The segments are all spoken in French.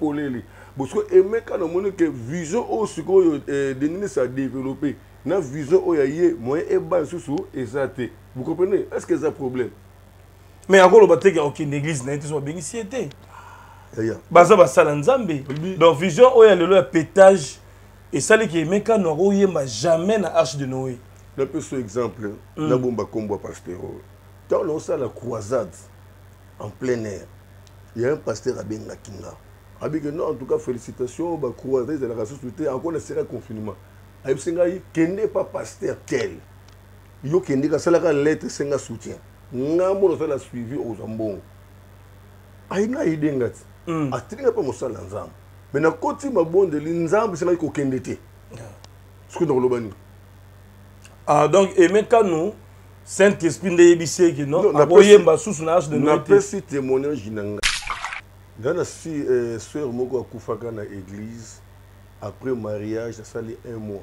coller. Parce que les mecs qui ont vision de développer, ils ont vision de moyen et bas sous et vous comprenez? Est-ce que c'est un problème? Mais encore, il n'y a aucune église qui soit bénissée. Donc, vision, il y a le pétage. Et ça, les mecs qui n'ont jamais la hache de Noé. D'un peu ce exemple, la bombe à combo pasteur. Quand on a la croisade en plein air, il y a un pasteur à Bengakinga. Avec non, en tout cas, félicitations, la croisade de la race soutenue, encore un serré confinement. Il n'y a pas pasteur tel. Il y a la lettre, c'est un soutien. Il a suivi aux ambons. Il y a une idée. Il n'y a pas de salle ensemble. Mais dans le côté de l'ensemble, c'est là qu'il y a été. Ce que nous avons dit. Ah, donc, et maintenant, Saint-Esprit de l'Ébissé, non, n'a pas eu sous l'âge de notre père. Si témoignage, dans la soeur Moko Akoufaka dans l'église, après mariage, ça allait 1 mois.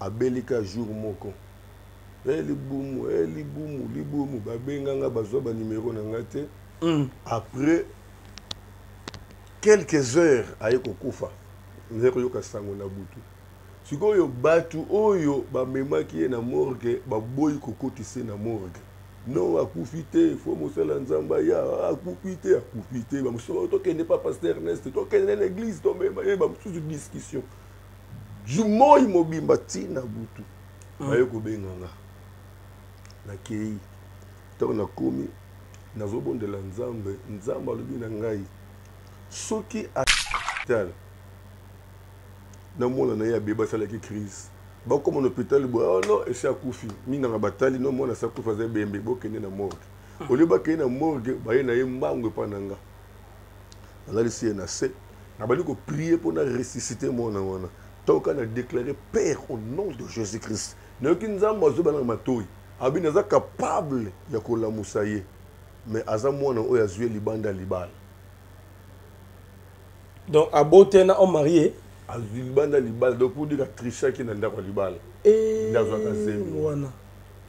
À Belika, jour Moko. Elle est boum, Babenganga, Bazoba, numéro Nangate. Après quelques heures, à Yokoufa, nous avons eu un sango na butu. Si vous avez battu, vous avez battu la morgue, vous avez battu la morgue. Non, à profiter, il faut montrer l'ensemble, à profiter, à profiter. Toi qui n'es pas pasteur Ernest, toi qui n'es pas l'église, toi même, il y a une discussion. Du moins, il m'a dit, Matina Boutou. Il y a un peu de temps. Il y a un peu de temps. Dans le monde, il y a des crises. Comme on hôpital, oh non, c'est à Koufi. Mina batali, non, moi, ça coûte faisait bien, mais bon, qu'il y a une morgue. Au lieu de la morgue, il y a une mangue pananga. Là, ici, il y a un assez. On va prier pour ressusciter mon nom. Tant qu'on a déclaré Père au nom de Jésus-Christ, nous sommes capables de collaborer. Mais nous sommes libanda libal. Donc, à Botena, on marié. Donc pour dire que Trisha qui n'a pas de balle,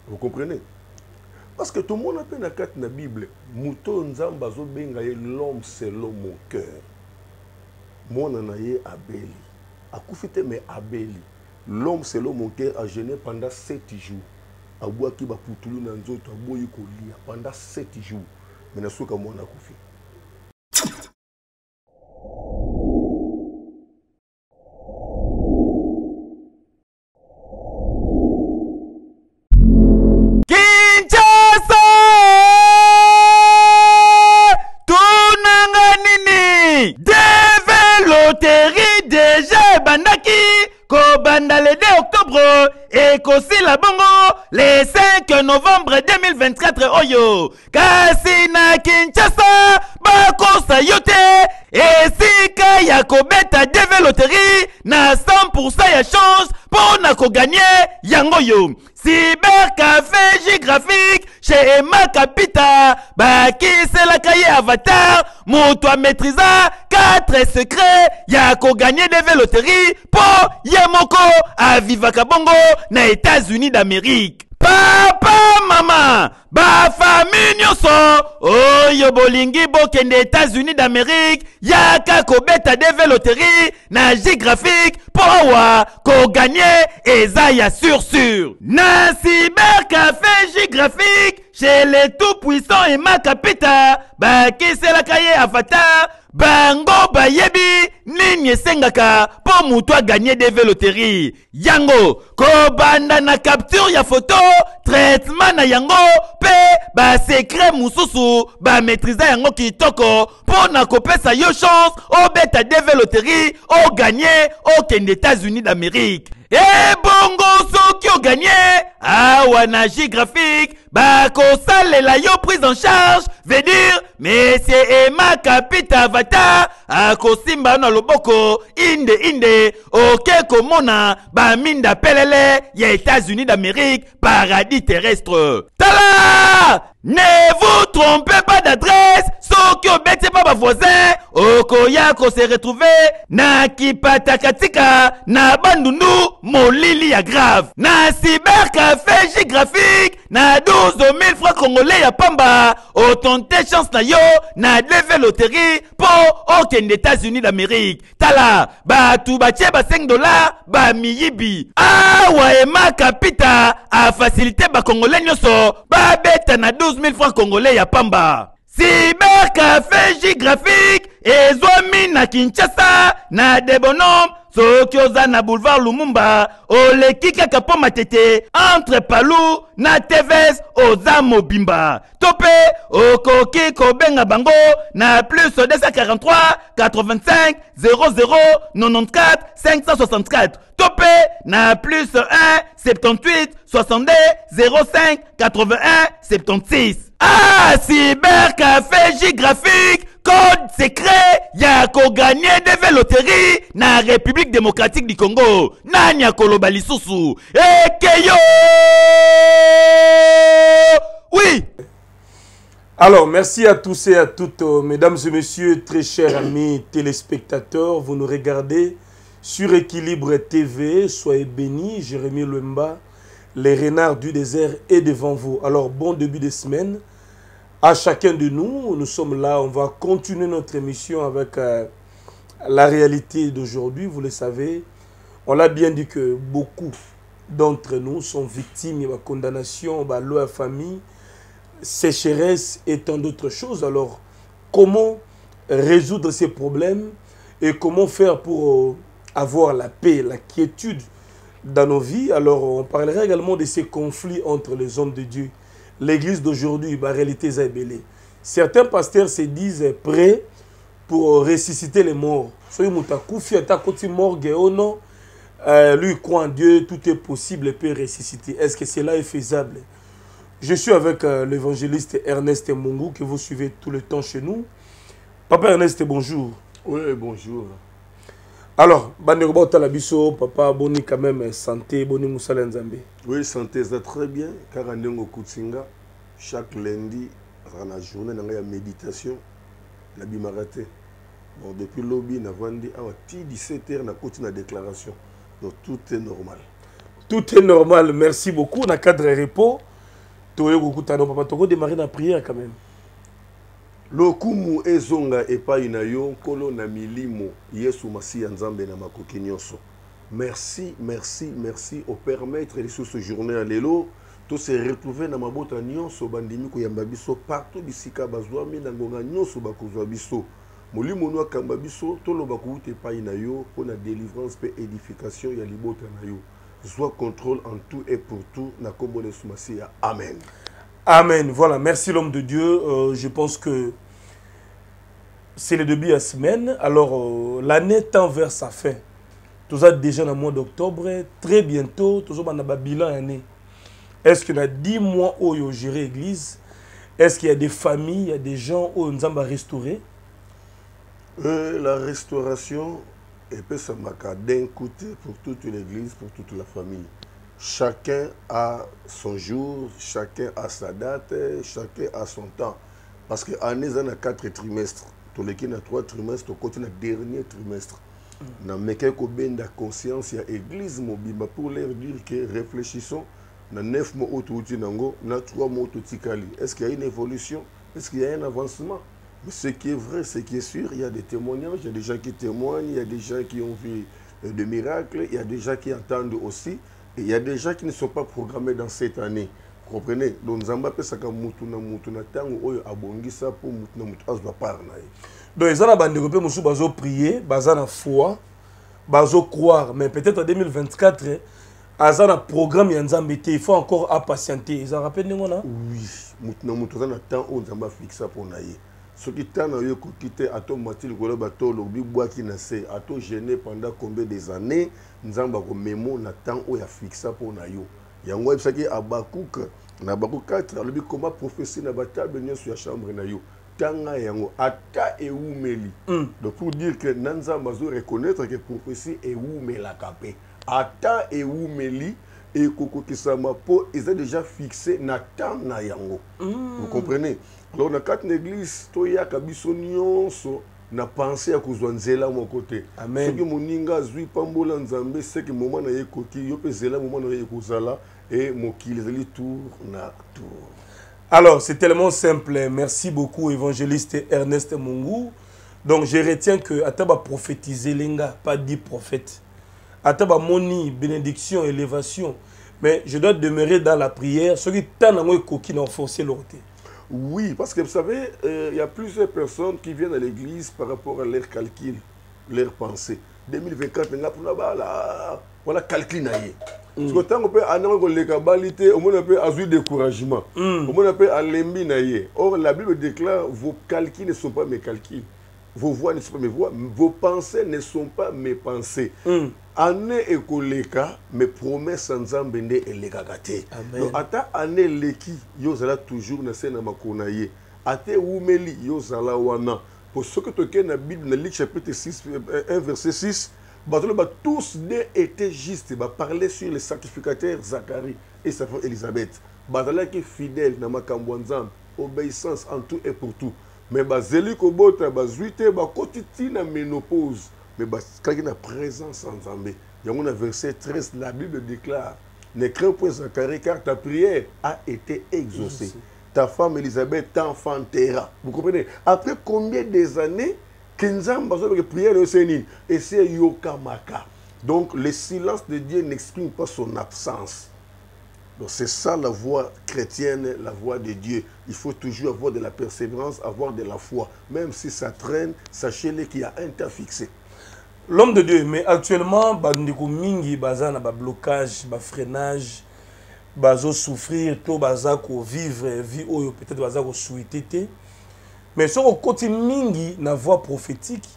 vous comprenez? Parce que tout le monde a peine à 4 dans la Bible. L'homme c'est l'homme au cœur. Mon anaye Abeli. A Koufite mais Abeli. L'homme c'est l'homme au cœur a jeûné pendant 7 jours. A boire qui va pour tout le monde pendant 7 jours. Mais ce que moi on a Koufite. Aussi la bongo le 5 novembre 2024 oyo kasi na Kinshasa bakosa yote esika ya kobeta DV loterie na 100% ya chance pona ko gagner yango yo cyber café géographique chez Emma Capita bakisela kaye avatar moto a maîtrisa 4 secrets ya ko gagner DV loterie po yemoko a vivaka bongo na États-Unis d'Amérique. Papa, maman, ba famille nyonso, oyo bolingi bokende États-Unis d'Amérique, yaka kobeta DV loterie na géographique po wa ko gagner eza ya sur. Na cyber café géographique chez les tout puissants et ma capita, ba kisela kaye avatar bango bayebi nini sengaka po mutu a gagner DV loterie yango kobanda na capture ya photo traitement na yango pe ba secret mususu ba maîtriser yango kitoko po na kopesa yo chance obeta DV loterie o gagner okende États-Unis d'Amérique. Eh bongo soki o gagner awa na géographique bako sale la yo prise en charge veut dire Monsieur Emma Capita Avatar ako simba na loboko inde oke komona ba minda pelele ya États-Unis d'Amérique paradis terrestre. Tala! Ne vous trompez pas d'adresse, sauf que obéissez pas ma voisin, Okoya qu'on s'est retrouvé, na kipatakatika, na bandundu, mon lili a grave. Na cybercafé géographique, na 12 000 francs congolais à Pamba, autant compter chance na yo na lever loterie pour aucun des États-Unis d'Amérique. Tala ba tu ba tie ba $5 ba miyibi. Ah ouais ma capita a facilité ba congolais nyoso ba bête na 12 000 francs congolais ya pamba. Cybercafé géographique et zoami na Kinshasa na de bonhomme. Sokioza na boulevard Lumumba, oleki kaka po matete, entre palou, na TVS, oza mobimba. Topé, okoki kobenga bango, na plus 243, 85, 00, 94, 564. Topé, na plus 1, 78, 62, 05, 81, 76. Ah, cybercafé géographique! Code secret, y'a ko gagner des loteries na République démocratique du Congo. Nani a koloba lisusu. Ekeyo! Oui! Alors, merci à tous et à toutes, mesdames et messieurs, très chers amis téléspectateurs. Vous nous regardez sur Équilibre TV. Soyez bénis, Jérémy Lemba, les renards du désert est devant vous. Alors, bon début de semaine. À chacun de nous, nous sommes là, on va continuer notre émission avec la réalité d'aujourd'hui. Vous le savez, on l'a bien dit que beaucoup d'entre nous sont victimes de la condamnation, de la loi à famille, sécheresse et tant d'autres choses. Alors, comment résoudre ces problèmes et comment faire pour avoir la paix, la quiétude dans nos vies? Alors, on parlera également de ces conflits entre les hommes de Dieu. L'église d'aujourd'hui, la réalité Zabélé. Certains pasteurs se disent prêts pour ressusciter les morts. Soyez moutakou, fiata koti morgue, oh non, lui croit en Dieu, tout est possible et peut ressusciter. Est-ce que cela est faisable? Je suis avec l'évangéliste Ernest Mongou, que vous suivez tout le temps chez nous. Papa Ernest, bonjour. Oui, bonjour. Alors, Banerobota Labisso, papa, boni quand même, santé, boni Moussala Nzambe. Oui, santé, ça très bien. Car on Koutsinga, chaque lundi, dans la journée, on a une méditation, la bimaraté. Bon, depuis le lobby, on a dit, à 17 h, on a continué la déclaration. Donc, tout est normal. Tout est normal, merci beaucoup. On a cadre de repos. Toyo Koutano, papa, tu as démarré la prière quand même. Lokumu ezonga epai na yo kolo na milimo Yesu masiya nzambe na makoki nyonso. Merci, merci, merci au Père Maître et sous ce journée à l'élo, tous se retrouver na mabota nyonso bandimi ko yamba biso partout bisika bazwa mi na ngonga nyonso bakozwa biso. Molimo no akamba biso to lo bakuute epai na yo pona délivrance pe édification ya libota na yo. Sois contrôle en tout et pour tout na kombo Yesu masiya. Amen. Amen. Voilà, merci l'homme de Dieu. Je pense que c'est le début de la semaine. Alors, l'année tend vers sa fin. Tout ça déjà dans le mois d'octobre. Très bientôt, tout ça dans le bilan année. Est-ce qu'il y a 10 mois où il y a géré l'église? Est-ce qu'il y a des familles, il y a des gens où nous avons restauré? La restauration, et puis ça m'a d'un côté pour toute l'église, pour toute la famille. Chacun a son jour, chacun a sa date, chacun a son temps. Parce qu'année, on a 4 trimestres. Tout le monde a 3 trimestres, tout le monde a dernier trimestre. Dans le cas où on a conscience, il y a l'église mobile. Pour leur dire que réfléchissons, dans 9 mois où tu as 3 mois où tu as. Est-ce qu'il y a une évolution? Est-ce qu'il y a un avancement? Mais ce qui est vrai, ce qui est sûr, il y a des témoignages, il y a des gens qui témoignent, il y a des gens qui ont vu des miracles, il y a des gens qui entendent aussi. Il y a des gens qui ne sont pas programmés dans cette année. Vous comprenez? Donc, ils ont prié, ils ont foi, ils ont croire. Mais peut-être en 2024, ils ont un programme, il faut encore impatienter. Ils ont rappelé? Oui, ils ont un temps où ils ont fixé pour nous. Ceux qui ont quitté, ils ont gêné pendant combien d'années, nous avons mémo na temps où il y a fixé pour nous. Il y a un web qui a Bakouk, na Bakouk 4, le but comment professeur na batable venir sur la chambre na yo. Tanga yango ata et oumeli. Donc pour dire que nous avons reconnaître que professeur et oumela capé. Ata et oumeli. Et Koko Kisama Po, ils ont déjà fixé Nathan Nayango. Vous comprenez? Alors, on a 4 églises, Toya Kabisonion, on a pensé à Kouzouanzela mon côté. Amen. Ce que Moninga, Zui Pambola Nzambe, c'est que Moumana Yekoti, Yopezela, Moumana Yekozala, et Mokil, Zeli Tour, Nak Tour. Alors, c'est tellement simple. Merci beaucoup, évangéliste Ernest Mongou. Donc, je retiens que, ataba prophétiser, linga, pas dit prophète. Ataba moni, bénédiction, élévation. Mais je dois demeurer dans la prière. Ceux qui t'en ont coquille n'ont forcé l'autorité. Oui, parce que vous savez, il y a plusieurs personnes qui viennent à l'église par rapport à leur calcul, leur pensée. 2024, maintenant, pour là, on a calculé. Parce que tant qu'on peut on peut avoir découragement. On peut aller. Or, la Bible déclare vos calculs ne sont pas mes calculs. Vos voix ne sont pas mes voix. Vos pensées ne sont pas mes pensées. Année et colléka, mes promesses sans embêter et les gâter. Donc, à ta année l'équipe, yosala toujours na scène à ma konaye. À ta oumeli, yosala wana. Pour ce que tu as na Bible, dans le chapitre 6, 1, verset 6. Tous deux étaient justes. Ils parlaient sur le sacrificateur Zacharie et sa femme Elisabeth. Ils étaient fidèles dans ma cambouanzam, obéissance en tout et pour tout. Mais ils étaient en ménopause. Mais ils étaient en présence en Zambé. Dans le verset 13, la Bible déclare: ne crains point Zacharie, car ta prière a été exaucée. Ta femme Elisabeth t'enfantera. Vous comprenez? Après combien des années? Donc, le silence de Dieu n'exprime pas son absence. Donc, c'est ça la voie chrétienne, la voie de Dieu. Il faut toujours avoir de la persévérance, avoir de la foi. Même si ça traîne, sachez-le qu'il y a un temps fixé. L'homme de Dieu, mais actuellement, il y a un blocage, un freinage, souffrir, vivre, vivre, peut-être souhaiter. Mais si on continue dans la voie prophétique,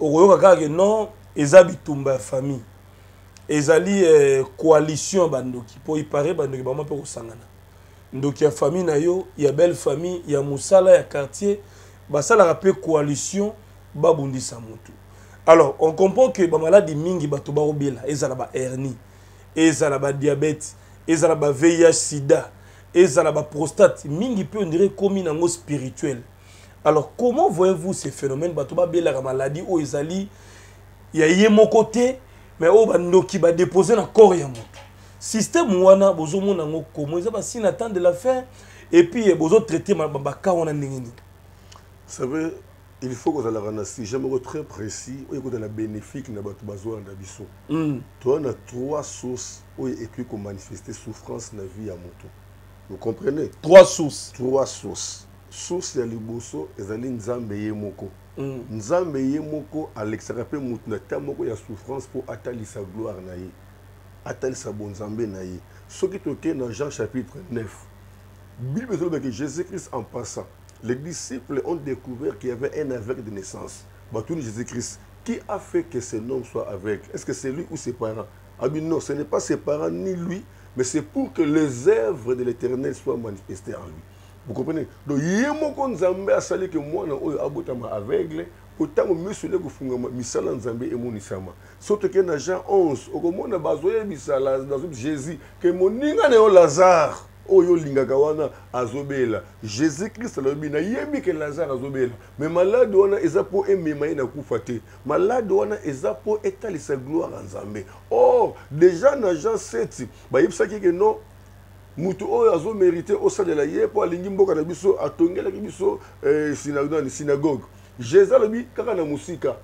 on regarde que non, ils habitent la famille. Ils ont une coalition pour y parler. Donc il y a une famille, il y a une belle famille, il y a Moussala, il y a un quartier. Ça a une coalition. Alors, on comprend que les malades sont bien. Ils ont une hernie, ils ont un diabète, ils ont un VIH-Sida, ils ont la prostate. Ils peuvent dire comme une angostie spirituelle. Alors, comment voyez-vous ces phénomènes? La maladie, il y a mon côté, mais il va déposer dans le corps. Le système, si on attend de la faire, et puis il faut traiter le cas. Vous savez, il faut que vous si j'aimerais très précis, il faut que vous bénéfique dans votre besoin d'abissons. On a trois sources où il écrit qu'on manifeste souffrance dans la vie à mon tour. Vous comprenez? Trois sources. Trois sources. Source ya liboso ezali nzambe ye moko. Nzambe ye moko Alex rappelle mutuna tamoko ya souffrance pour atalisa gloire na ye. Atalisa bon nzambe na ye. Ce qui toke dans Jean chapitre 9. Bible dit que Jésus-Christ en passant, les disciples ont découvert qu'il y avait un aveugle de naissance. Batouni Jésus-Christ, qui a fait que ce homme soit aveugle? Est-ce que c'est lui ou ses parents? Ah bien non, ce n'est pas ses parents ni lui, mais c'est pour que les œuvres de l'Éternel soient manifestées en lui. Vous comprenez? Donc, il y a mon compte Zambé à saler que moi, je suis aveugle, autant que je suis en Zambé et mon Isama. Surtout que dans Jean 11, au moment où je dans Jésus, que mon Ninga n'est Lazare, Oyo Lingakawana, Azobela. Jésus-Christ, il y a que Lazare Azobela. Mais malade, il y a pour aimer na Koufate. Malade, il y a pour étaler sa gloire en Zambé. Or, déjà dans Jean 7, il y a que non. Moutou Oyazo mérité au sein de la yé pour aller n'importe quel biso à Tonga la biso synagogue. Jésus a lobi kaka na musika,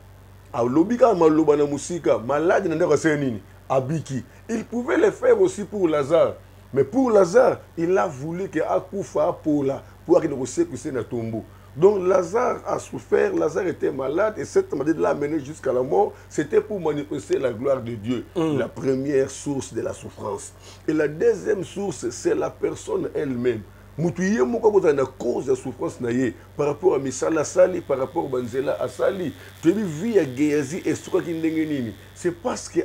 a lobi kaka maloba na musika, malade na nderaseni, abiki. Il pouvait le faire aussi pour Lazare, mais pour Lazare, il a voulu que Akufa pour la pour qu'il ne se puisse na tombeau. Donc Lazare a souffert, Lazare était malade et cette maladie l'a amené jusqu'à la mort. C'était pour manifester la gloire de Dieu. La première source de la souffrance. Et la deuxième source, c'est la personne elle-même. Moutouye moko ko na cause de souffrance naie par rapport à Misala Sali, par rapport à Banzela Asali. Tu as vu à Géazi et ce qui ndenge nini. C'est parce que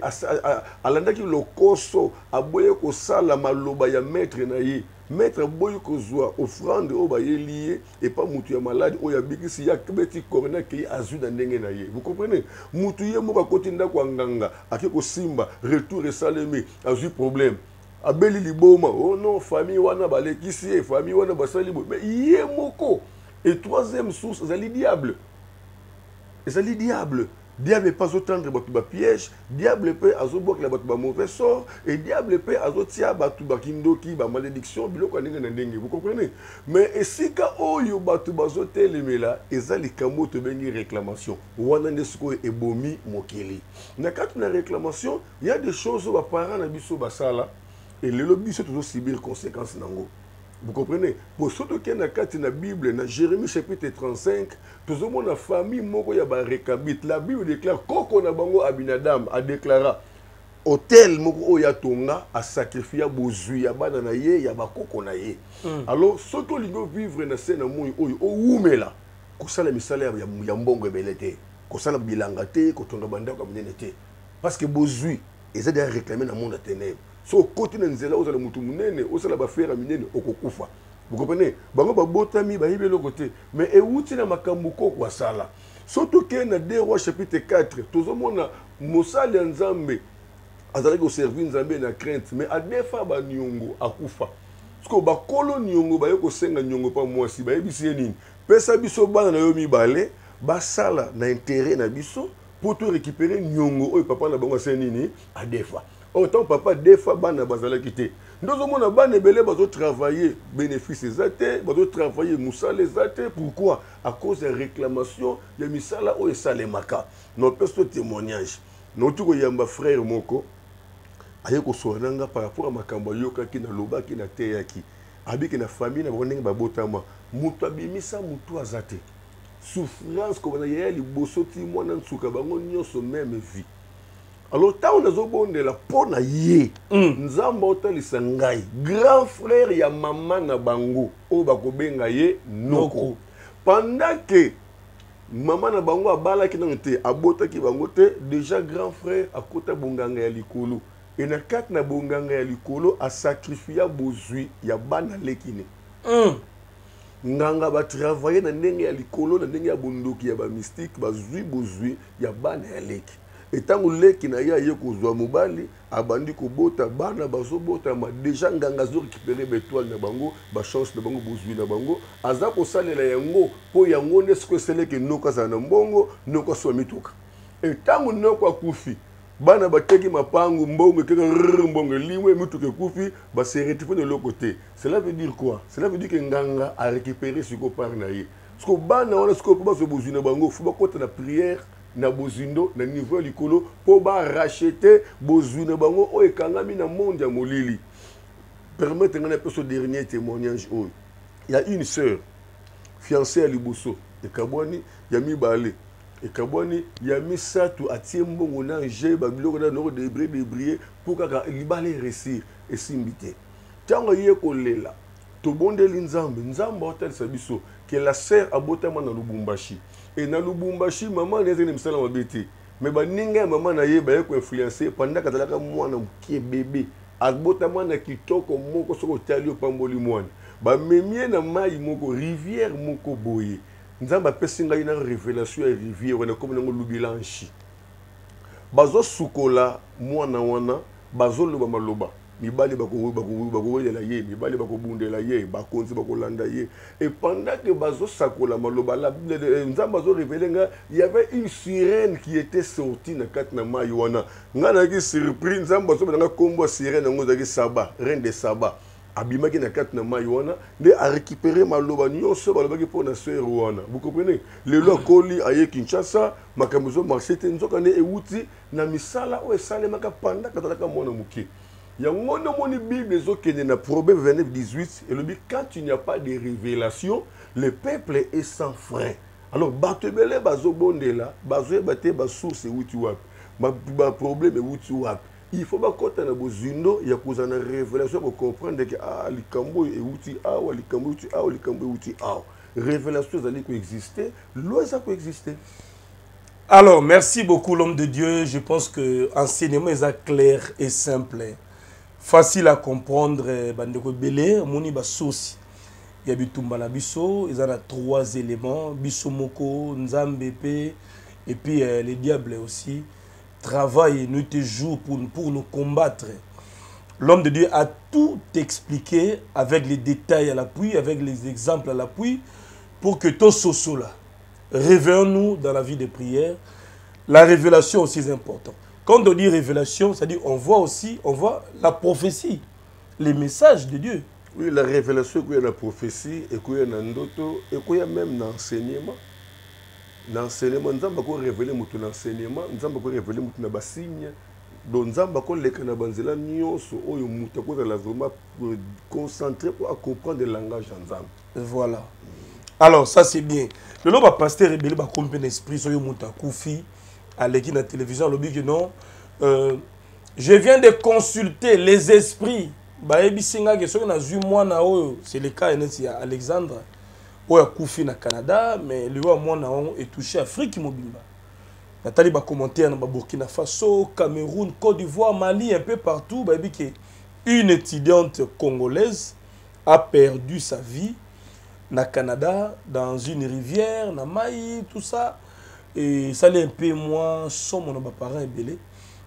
alandaki lokoso aboye ko sala maloba ya maître naie. Maître Boyko Zoua, offrande au baillé lié et pas Moutouya malade, ou Yabiki, si Yakbeti Corona qui est azu dans Nengenaye. Vous comprenez? Moutouya Mouka Kotinda Kwanganga, Akeko Simba, Retour et Salemé, azu problème. Abeli Liboma, oh non, famille Wana Balekissi, famille Wana Basalibo. Mais Yé Moko. Et troisième source, c'est le diable. C'est le diable. Diable pas au tendre batuba piège, diable peut azobok la batuba mauvais sort et diable peut azotia batuba kindoki ba malédiction biloko ndenge na ndenge, vous comprenez? Mais esika oyo batuba zotelemela ezali kamo to bengi réclamation. Wana ndesiko ebomi mokeli. Na kati na réclamation, il y a des choses ba parents na biso basala et le lobby c'est toujours subir conséquences nango. Vous comprenez? Pour ceux qui ont la Bible, dans Jérémie chapitre 35, tout le monde a famille qui a récabit. La Bible déclare qu'on a bango Abinadam a déclaré hôtel moko ya tonga a sacrifié bozui ya bana na ye ya bakoko na ye. Alors ceux qui ont vivre dans ce monde oyo oumela ko sala misala ya mbongo belete ko sala bilangate ko tonga banda ko minenete parce que bozui ils ont réclamé dans le monde des ténèbres. So côté nzela osala mutu munene osala ba fera minene okokufa, vous comprenez? Bango ba botami ba yebelo côté mais euti na makambo kokwa sala surtout que na 2 Rois chapitre 4 tozomona mosali nzambe azali ko servir nzambe na crainte mais a defa ba nyongo akufa parce que ba kolo nyongo ba yoko senga nyongo pa mwasi ba yebisi nini pesa biso bana na yo mibale ba sala na intérêt na biso pour te récupérer nyongo oyo papa na bango senini a defa. Autant papa des fois ban bazala quitté. Nous avons ban ebele bazo travailler bénéfice exaté, bazo travailler musale exaté. Pourquoi? À cause des réclamations de misala ou salemaka. Nos personnes témoignage. Nous tous yamba frère moko. Ayeko sorenga par rapport à makambo yoka ki na loba ki na teyaki. Abi ki na famille na bonenga babotama. Muto bimisa muto azate. Souffrance ko bana yeli bosoti mwana nsuka bango nyonso même vie. Alors, on a besoin de la peau na yé. Nous avons besoin de sangai. Grand frère ya maman na bango. O bako benga yé noko. Pendant que maman na bango a bala ki nante, a bota ki bango te, déjà grand frère a kota bonganga ya likolo. Et na kat na bonganga ya likolo a sacrifié bozui ya bana lekine. Nganga ba travailler na ndenge ya likolo, na ndenge ya bondoki ya ba mystique, ba zui bozui ya bana ya leki. Et tant que les gens qui ont mobali, abandi ko bota bana bazo bota ma déjà ngangazo récupérer l'étoile na bango, ba chance na bango bozwi na bango, aza ko salela yango po yango ne ce que c'est que noka za na mbongo, noka so mituka. Et tant que noka kufi, bana bateki mapango mbongo ke mbongo liwe mituka kufi, ba se retrouver de l'autre côté. Cela veut dire quoi? Cela veut dire que nganga a récupéré ce qu'on parle na ye. Ce que bana on ce qu'on peut bazo bozwi na bango, faut ba kota na prière. Na bozindo na niveau likolo po ba racheter bozuna bango o ekangami na monde ya molili. Permettez-moi un peu ce dernier témoignage hoy. Il y a une sœur fiancée à Liboso et Kabwani ya mibale et Kabwani ya misatu atie mbongo na je ba biloko na no debrier pour kaka libale réussir et simbité. Tango yeko lela to bondeli nzambe nzambe hotel sabiso que la sœur abotama na Lubumbashi. Et dans Lubumbashi, maman n'est pas en bété. Mais maman n'a pas influencé pendant que tu as un bébé. Abotamana qui toque au moko sur le talio pambolimoine. Mémien n'a pas moko rivière moko boye. Nous avons une révélation à rivière, on a comme un loubilanchi. Bazo soukola, mwana wana, bazo loba maloba. Mibali bako la ye, mibali bako bunde la ye, bakonzi bako landa ye. Et pendant que bazo sakola maloba la nzambazo révélé nga, il y avait une sirène qui était sortie na katna maywana. Nga na ki surprise nzambazo banga kombo sirène ngo zaki Saba, reine de Saba. Abimaki na katna maywana, ne a récupéré maloba nyonso baloba ki pona sœur wana. Vous comprenez? Le lokoli aye Kinshasa, makamuzo marché nzoka ne euti na misala o esale maka pendant que talaka mwana muki. Il y a une Bible qui est dans Proverbe 29:18 et le dit quand il n'y a pas de révélation, le peuple est sans frein. Alors, Batebele Bazobondela, Bazoé Baté Basource et Wutiwap. Ma problème est Wutiwap. Il faut pas qu'on ait un besoin, il y a une révélation pour comprendre que ah, les Kambo et Wuti ah, les Kambo Wuti ah, les Kambo Wuti ah. Révélation, ça dit qu'on existait, l'eau ça peut exister. Alors, merci beaucoup, l'homme de Dieu. Je pense que l'enseignement est clair et simple. Facile à comprendre, bandeko belé, moni ba source. Il y a bitumba na biso, ils ont trois éléments, biso moko, nzambepe et puis les diables aussi travaillent nuit et jour pour nous combattre. L'homme de Dieu a tout expliqué avec les détails à l'appui, avec les exemples à l'appui pour que tout soso là. Réveillons-nous dans la vie de prière. la révélation aussi est importante. Quand on dit révélation, c'est-à-dire on voit aussi, on voit la prophétie, les messages de Dieu. Oui, la révélation, il y a la prophétie, et il y a l'endoto, et il y a même l'enseignement. L'enseignement, nous avons révélé l'enseignement, nous avons révélé les signes, nous avons concentré pour comprendre le langage ensemble. Voilà. Alors, ça c'est bien. Le nom pasteur est bien compris l'esprit, soyez moutakoufi, à l'équipe de la télévision, le but non. Je viens de consulter les esprits. C'est le cas d'Alexandre. Il a coupé au Canada, mais le monde est touché à l'Afrique. Il y a commentaire dans Burkina Faso, Cameroun, Côte d'Ivoire, Mali, un peu partout. Une étudiante congolaise a perdu sa vie au Canada, dans une rivière, dans Maï, tout ça. Et ça l'est un peu moins sombre dans mes parents et belé.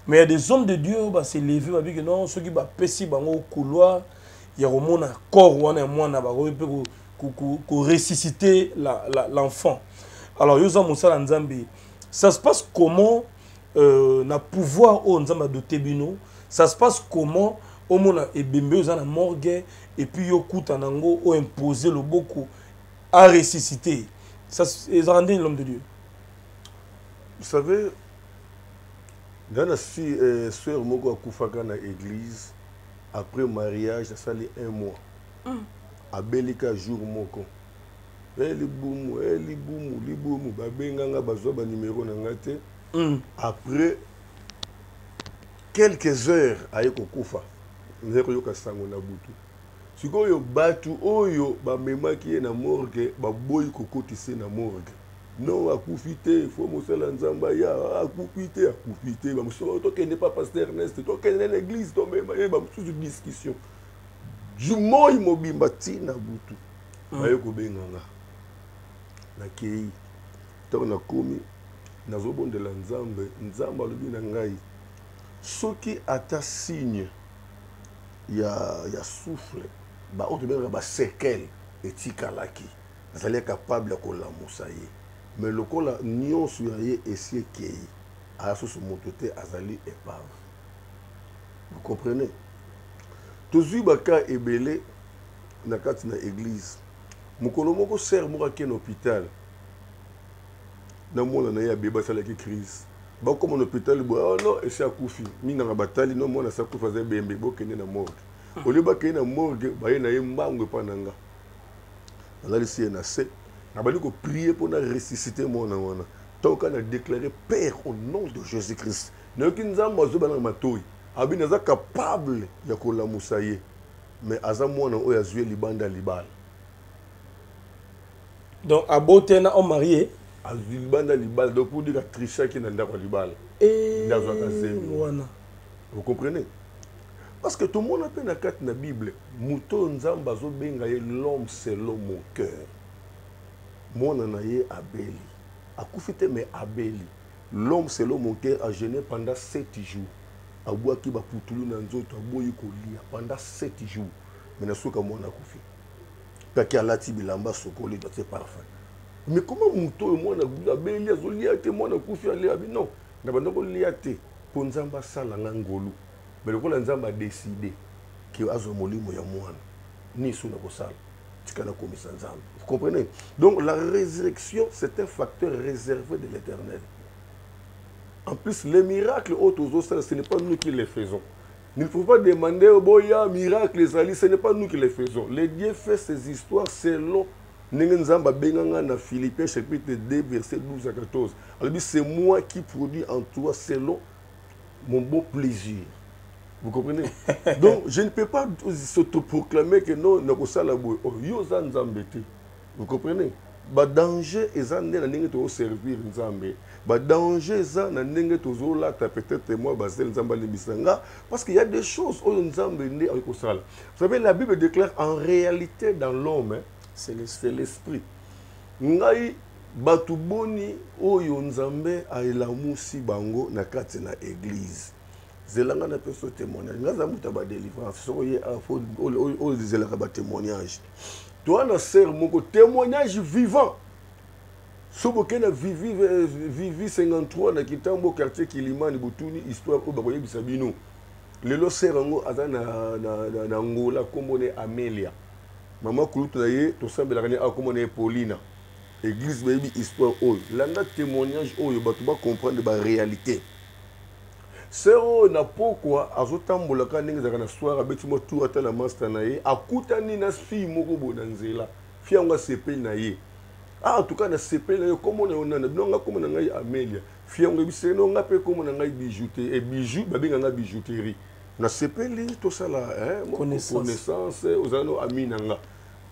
Mais il y a des hommes de Dieu qui s'est levé, qui disent non, ceux qui sont pécis dans le couloir, il y a un corps où on est moins pour ressusciter l'enfant. Alors, Yosa Moussa Nzambi, ça se passe comment na pouvoir au Nzamba de Tebino, ça se passe comment au Mona et Bembe aux Anna Morgue et puis Yoku Tanango ont imposé le Boko à ressusciter. Ça se rendait l'homme de Dieu. Vous savez, dans la soeur Moko Akufaka dans l'église, après le mariage, ça a un mois. A Belika jour Moko. Liboumou, Babenganga, Bazoba numéro Nangate. Après quelques heures, à Yokokufa, nous avons Yokasango Nabutu. Si vous avez battu, Oyo, Bamema qui est dans la morgue, Baboy Kokotissé dans la morgue. Non, à profiter, il faut montrer l'anzambaya, à profiter, à profiter. Toi qui n'es pas pasteur Ernest, toi qui es dans l'église, toi même, il y a une discussion. Je m'en immobimati na butu. Ayoko benganga. Na kei. Tant na komi, na zobon de l'anzambe, nzamba lobi na ngai. Soki ata signe, ya souffle, ba on te mènera ba séquelle, et tika laki. Zalé capable ko la moussaye. Mais le cola nion soyez essayé qui a sous mon côté azali épave. Vous comprenez? Tous les baka ebele na katina église. Mukolomoko sert mouraké l'hôpital. Dans mon na ya beba sala ki crise. Ba comme un hôpital bo non et ça koufi. Mina na batali non mona sa koufa za bembe bo kene na morgue. Au lieu ba kene na morgue ba na yembango pananga. Ala lisi na se on va prier pour ressusciter mon âme. Tant qu'on a déclaré Père au nom de Jésus-Christ, nous sommes capables de la moussailler. Mais nous sommes libanda libal. Donc, à Botena, on marié. À libanda libal. Donc, pour dire que Trisha qui est dans le libal. Vous comprenez? Parce que tout le monde a fait la Bible. Mouton Zambazo Bengaye, l'homme c'est l'homme au cœur. Mon anaye Abeli. A koufite mais Abeli. L'homme c'est l'homme au cœur a jeûné pendant 7 jours. A boua qui va poutoulou dans l'autre, a boua yuko lia pendant 7 jours. Mais n'a souka mon akoufi. Kaki alati bilamba sokoli, c'est parfait. Mais comment mouto et moi n'a Abeli a zoliate, moi n'a koufi a liabi? Non. N'a pas n'a liate. Ponzamba salangangolou. Mais le coup l'anzamba a décidé qu'il a zomoli moyamouane. Ni sou n'a pas sal. Vous comprenez? Donc la résurrection, c'est un facteur réservé de l'éternel. En plus, les miracles autres aux autres, ce n'est pas nous qui les faisons. Il ne faut pas demander au boya miracle, les alliés, ce n'est pas nous qui les faisons. Les dieux font ces histoires selon Philippiens chapitre 2, verset 12 à 14. Alors, c'est moi qui produis en toi selon mon bon plaisir. Vous comprenez? Donc, je ne peux pas s'autoproclamer que non, nous sommes embêtés. Vous comprenez? Le danger est en train de servir Nzambe. Le danger est en train de peut-être moi, parce qu'il y a des choses où Nzambe est né avec ça. Vous savez, la Bible déclare en réalité dans l'homme, c'est l'esprit. Ngai batuboni oyo Nzambe a elamusi bango na kati na église. Zelanga n'a pas son témoignage. Nous avons eu délivrance. Témoignage. Toi, la sœur, mon témoignage vivant. Vivi 53 na kitambo quartier Kilimani Butuni histoire o bakoye bisabino le lo serango azana na Angola komone Amelia maman kulutu naye to sambela kane akomone Paulina église baby histoire o landa témoignage o yo bato ba comprendre ba réalité sero na pourquoi azotambola kanenge zakana soir abetimo tour atala master naye akutani na fi moko bonanzela fianga sepe naye. Ah, en tout cas, dans ce pays, comme on a Amélia, on a bijouterie, et bijoux, on a bijouterie. Dans ce pays, tout ça, connaissance, aux anneaux, Aminanga.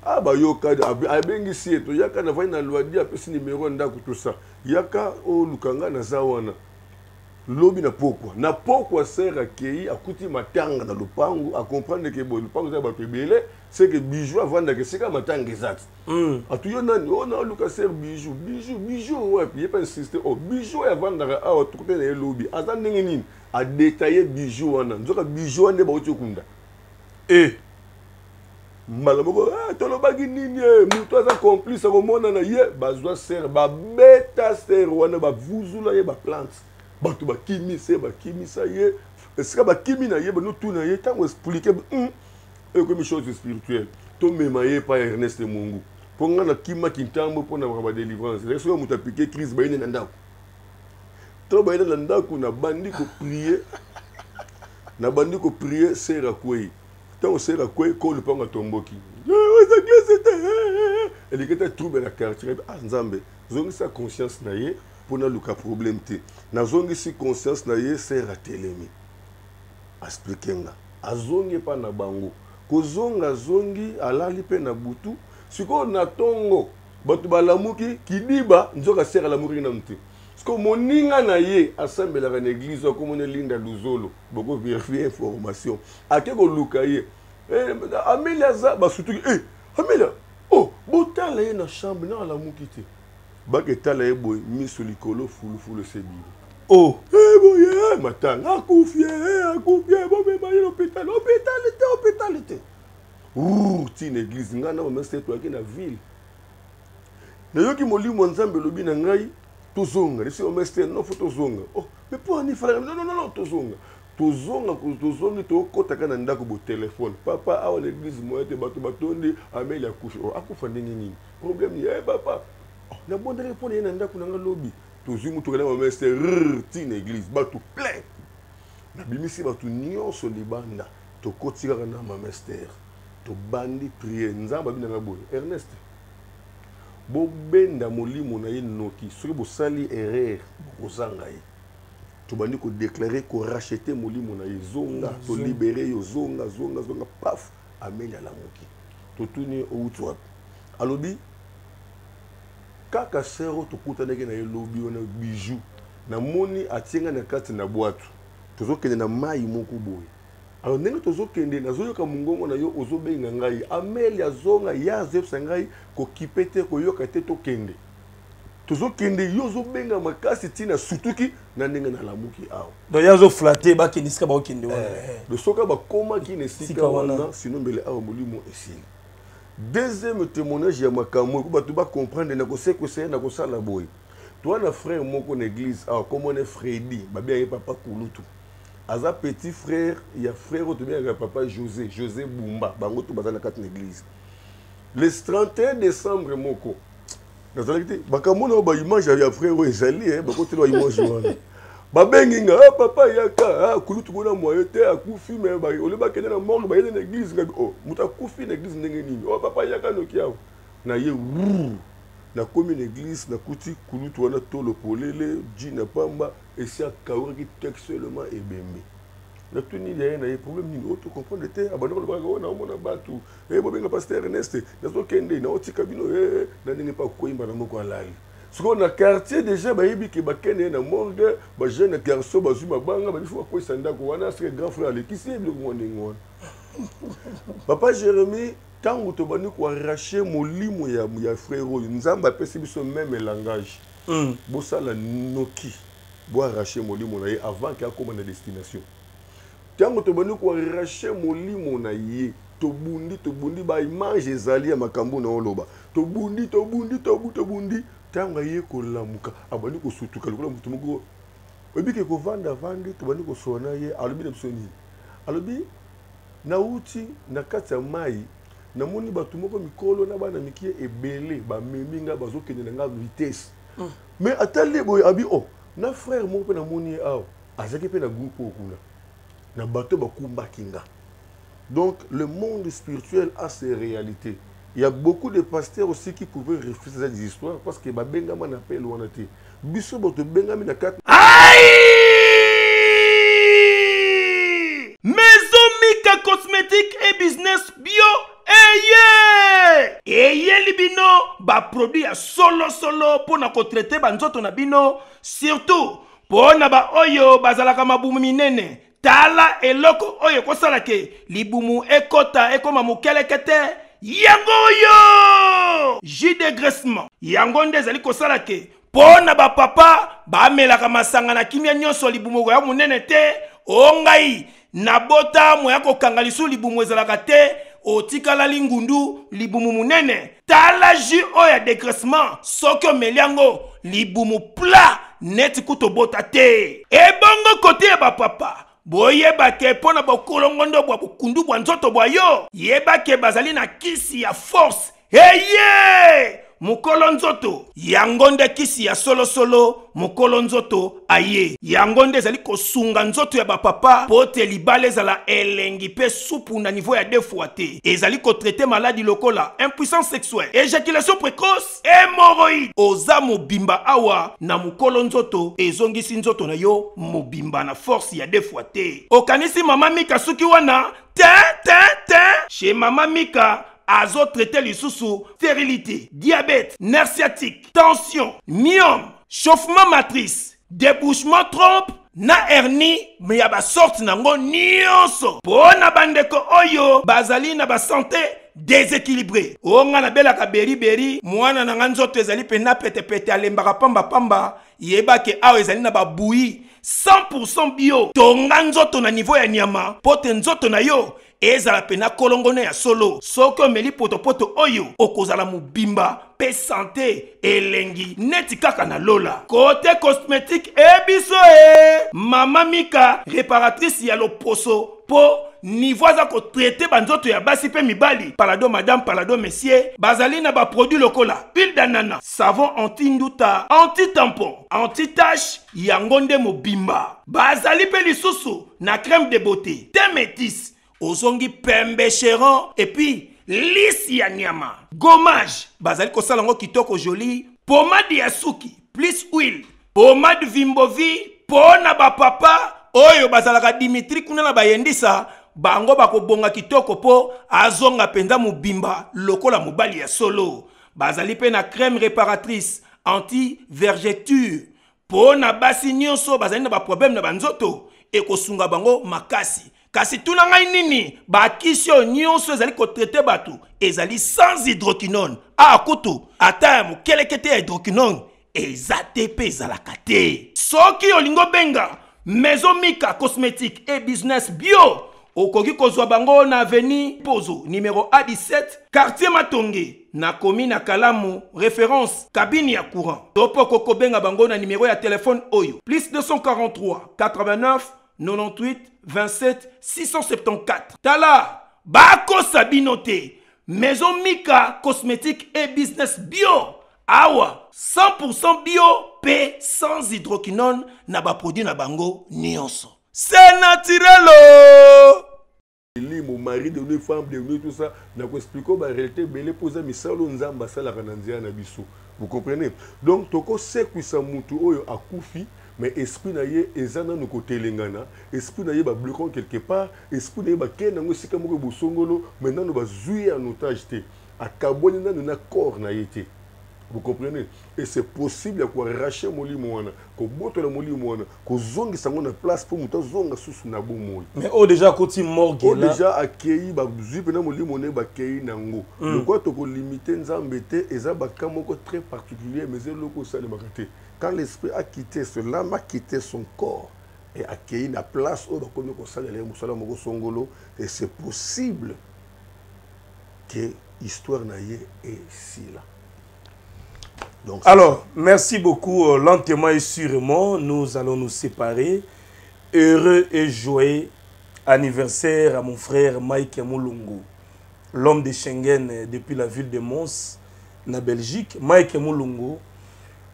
Ah, bah, yoka, abengissi, yaka, n'a pas une loi, il y a un numéro, tout ça. Yaka, oh, Lukanga, Nazawana. L'objet n'a pourquoi. N'a pourquoi sert à accueillir, à coûter ma tanga dans le pango, à comprendre que le pango c'est que bijoux avant de c'est comme ma tanga exacte. À tout yon, on a le sert bijoux, bijoux, bijoux, ouais, puis il n'y a pas insisté. Oh, bijoux avant de trouver les lobbies. À Zandengenin, à détailler bijoux en an. Donc, bijoux en an, on a et, malheureusement, tu n'as pas dit, tu as complice, tu as complice, tu as serre, tu as bêta serre, tu as vouzoula, tu as plante. Bato bakimi ça yé est-ce que bakimi na yé nous tout na yé tant on explique comme chose spirituelle to memaye par Ernest Mongou pour ngana kima kintambo pour na ba délivrance est-ce que muta piqué crise ba yé na ndako to ba yé na ndako na bandi ko prier c'est rakoui tant on c'est rakoui ko le panga tomboki elle était trouble la quartier ah nzambe zongi sa conscience na yé pour nous le problème té na zongi si conscience na ye sera telemi expliquenga azongi pa na bango ko zonga zongi alali pe na butu siko na tongo batu balamuki kidiba nzoka sera lamuki na mté siko moninga na ye assemblea na église comme on linda luzolo boko vérifier information akeko lukaye Amelia za basutu Amelia oh botala ye na chambre na lamuki té Baketala boy mis sur l'icolo full c'est bien. Oh, eh boy, matin, à confier, bon mais maillot l'hôpital était. Ouh, tine église ngana on meste toi qui na ville. Na yoki moli monzambe lobi na ngai tozonga, si on meste non faut tozonga. Oh, mais pour ni frère, non tozonga. Tozonga to kota kana ndako bo téléphone. Papa à l'église moi te batondi Amelia couche. Oh, akufa nini? Problème ni papa. La bonne réponse est dans le lobby. Tout le monde est dans l'église. Tout plein. La Bible dit que tout le monde est dans l'église. Tout le monde est dans l'église. Tout le monde est dans l'église. Ernest, si vous êtes dans l'église, si vous êtes dans l'église, vous êtes dans l'église. Tout le monde est déclaré qu'on rachète l'église. Zonga, tout libéré, zonga, paf, amène à la moquille. Tout le monde est au toit. Alors, kaka sero to kutaneke na lobby on bijou na moni atinga na carte na boîte tozokende na mai moko boye alors ndenge tozokende na zoyoka mungongo na yo ozobenga ngai Amelia zonga ya zef sangai ko kipete ko yoka te tokende tozokende yo ozobenga makasi tina sutuki na ndenge na lamuki awo donc ya zo flatter ba kiniska ba okende wa le soka ba koma kinesika wana sinon bele awo molimo esili. Deuxième témoignage, il faut comprendre ce que c'est. Toi, un frère mon église, comme on est Freddy, il y a papa Kouloutou. Il y a petit frère, il y a frère, il y a papa José Boumba, il y a quatre églises. Le 31 décembre, moko y a une image, il y a un frère, il y a une image. Babenginga papa yaka kulutu kona moyete akufi me ba oleba kende na mort ba yele na église ngabi oh muta kufi na église ndenge nini oh papa yaka nokiao na ye na komi na église na kuti kulutu wana tolo polele jina pamba et ça kaura ki textuellement ebembe na tuni ya na ye problème nini auto comprendre te abandon ba na mona batu eh babenga pasteur Ernest na so kende na otika bino na ndenge pa koimba na moko alali. Parce qu'on a quartier déjà, il y a des morgues, des jeunes garçons, des gens qui sont là, des grands frères, qui sont là. Papa Jérémy, quand on a arraché mon lit, mon frère, nous avons appelé le même langage. Nous avons arraché mon lit avant qu'il y ait une destination. Quand on a arraché mon lit, tobundi, il mange les alliés à Makambo. Tobundi, Donc le monde spirituel a ses réalités. Il y a beaucoup de pasteurs aussi qui pouvaient réfléchir à des histoires parce que Bengaman n'a pas été Bengamin a quatre. Aïe! Maison Mika Cosmétique et Business Bio. Eye! Eye libino, ba produit à solo pour na traiter ba nzoto na bino, surtout pour na ba oyo bazalaka mabumu minene. Tala eloko oyo kosala ke libumu ekota ekoma mukelekete yango yo. Jus de graissement. Yango ndezali kosala ke pour na ba papa ba melaka masanga na kimia nyonso libumu ya munene te. Ongai na bota moyako kangalisu libumu ezalaka te. Otikala lingundu libumu munene tala jus oya dégraissement soko meliango libumu plat neti kuto bota te ebongo kote ba papa boyeba ke pona bokolongondo bwa kundu bwa nzoto bwa yo yeba ke bazali na kisi ya force heye mukolo nzoto yangonde kisi ya solo mukolo nzoto aye yangonde ezali kosunga nzoto ya bapapa po te libale ezala elengi pe supu na niveau ya 2 fois te ezali kotraite maladi lokola impuissance sexuelle éjaculation précoce hémorroïde oza mobimba awa na mukolo nzoto ezongisi nzoto na yo mobimba na force ya 2 fois te okanisi mama Mika suki wana chez mama Mika azo traité lisusu férilité, diabète, nerf sciatique, tension, myome, chauffement matrice, débouchement trompe, na hernie, mais y'a ba sorte nango nyonso. Pona bandeko oyo, bazali na ba santé déséquilibrée. Onga na bela ka beri beri, mwana na nga nzoto ezali pe na pete pete alembaka pamba pamba, yeba ke awo ezali na ba bouillie 100% bio. Tonga nzoto na niveau ya nyama, pote nzoto na yo. Ezala pena kolongone ya solo soko meli poto oyo okozala mubimba pe santé elengi neti kaka na lola côté cosmétique ebiso mama Mika réparatrice ya loposo po niveau za ko traiter banzoto ya basi pe mibali palado madame palado monsieur bazali na ba produit lokola huile d'ananas savon anti nduta anti tampon anti tache yangonde mobimba bazali pe lisusu na crème de beauté thé métis ozongi pembe chéron et puis lisi ya nyama gommage bazali kosala ngo kitoko joli pomade ya suki plus huile pomade vimbovi pona ba papa oyo bazalaka Dimitri kuna na bayendisa bango bakobonga kitoko po azonga penza mubimba lokola mobali ya solo bazali pe na crème réparatrice anti vergeture pona basi nyonso bazali na ba problème na banzoto ekosunga bango makasi kasi tout nanga nini ba kisho nyonso ezali ko traiter batu ezali sans hydroquinone a kutu ata mukelekete hydroquinone ezate pe ezalaka te soki olingo benga Maison Mika Cosmétique et Business Bio okoki kozwa bango na avenue Pozo numéro A17 quartier Matonge na commune na Kalamu référence cabine ya courant topo koko benga bango na numéro ya téléphone oyo plus 243 89 98 27 674. Tala, Bako Sabinote, Maison Mika Cosmétique et Business Bio. Awa, 100% bio, P, sans hydroquinone, naba produit nabango, nyonso. C'est naturel. Mon mari devenu femme, devenu tout ça, n'a pas expliqué la réalité, mais les posés, mais ça, l'on a mis ça la Ranandia Nabiso. Vous comprenez? Donc, Toko Sekwisa Moutou, a Koufi. Mais esprit naie ezana no côté lengana esprit naie ba bloquant quelque part esprit naie ba kena ngosika moko bosongolo maintenant nous ba zuyer en otage té à kaboni na na corps naie té vous comprenez et c'est possible ko racher molimo wana ko botola molimo wana ko zongi sango na place pour muta zonga susu na bomoi mais oh déjà côté morgue là déjà accueilli ba zuyer na molimo ne ba accueilli nango le quoi to ko limiter nzambe té eza ba kamoko très particulier mais eloko ça ne makate. Quand l'esprit a quitté cela, l'âme a quitté son corps et a accueilli la place où et c'est possible que l'histoire n'aille et si là. Donc, alors, merci beaucoup. Lentement et sûrement, nous allons nous séparer. Heureux et joyeux anniversaire à mon frère Mike Moulungu, l'homme de Schengen depuis la ville de Mons, en Belgique. Mike Moulungu,